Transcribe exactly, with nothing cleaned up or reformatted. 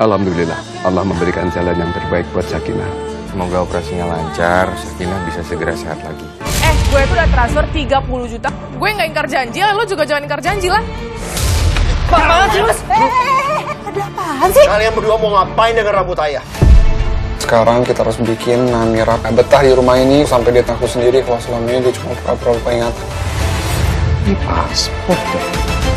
Alhamdulillah, Allah memberikan jalan yang terbaik buat Sakina. Semoga operasinya lancar, Sakina bisa segera sehat lagi. Eh, gue itu udah transfer tiga puluh juta. Gue nggak ingkar janji lah, lo juga jangan ingkar janji lah. Apaan sih, Mas? Eh, ada apaan sih? Kalian berdua mau ngapain dengan rambut ayah? Sekarang kita harus bikin Namira betah di rumah ini sampai dia takut sendiri kalau selama ini dia cuma pura-pura lupa ingatan. Ini paspor.